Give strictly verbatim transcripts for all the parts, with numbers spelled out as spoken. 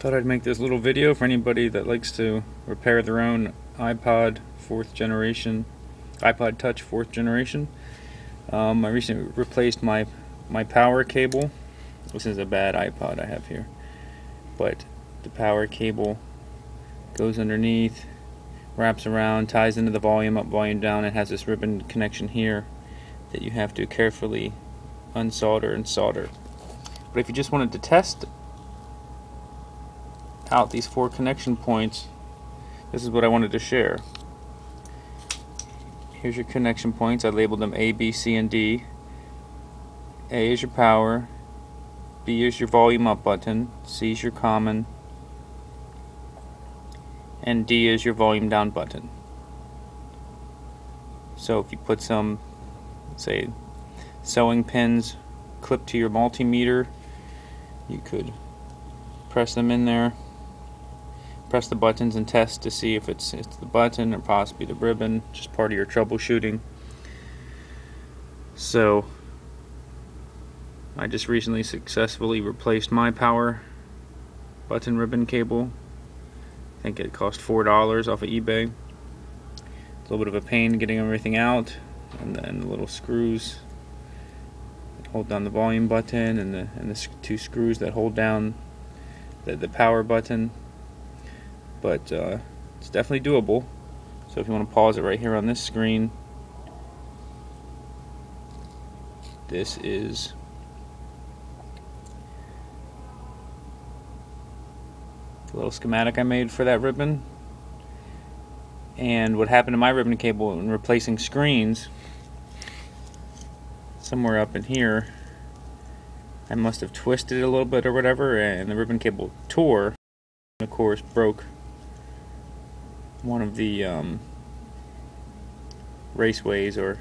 Thought I'd make this little video for anybody that likes to repair their own iPod fourth generation, iPod Touch fourth generation. Um, I recently replaced my my power cable. This is a bad iPod I have here, but the power cable goes underneath, wraps around, ties into the volume up, volume down. It has this ribbon connection here that you have to carefully unsolder and solder. But if you just wanted to test out these four connection points, this is what I wanted to share. Here's your connection points. I labeled them A, B, C, and D. A is your power, B is your volume up button, C is your common, and D is your volume down button. So if you put some, say, sewing pins clipped to your multimeter, you could press them in there, press the buttons and test to see if it's, it's the button or possibly the ribbon, just part of your troubleshooting. So I just recently successfully replaced my power button ribbon cable. I think it cost four dollars off of eBay. It's a little bit of a pain getting everything out, and then the little screws that hold down the volume button and the, and the two screws that hold down the, the power button. But uh, it's definitely doable. So if you want to pause it right here on this screen, this is a little schematic I made for that ribbon. And what happened to my ribbon cable in replacing screens, somewhere up in here, I must have twisted it a little bit or whatever, and the ribbon cable tore, and of course broke one of the um, raceways or,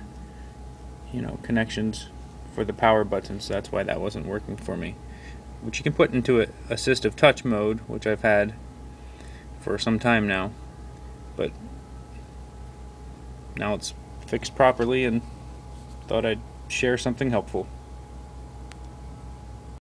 you know, connections for the power button, so that's why that wasn't working for me. Which you can put into an assistive touch mode, which I've had for some time now, but now it's fixed properly, and thought I'd share something helpful.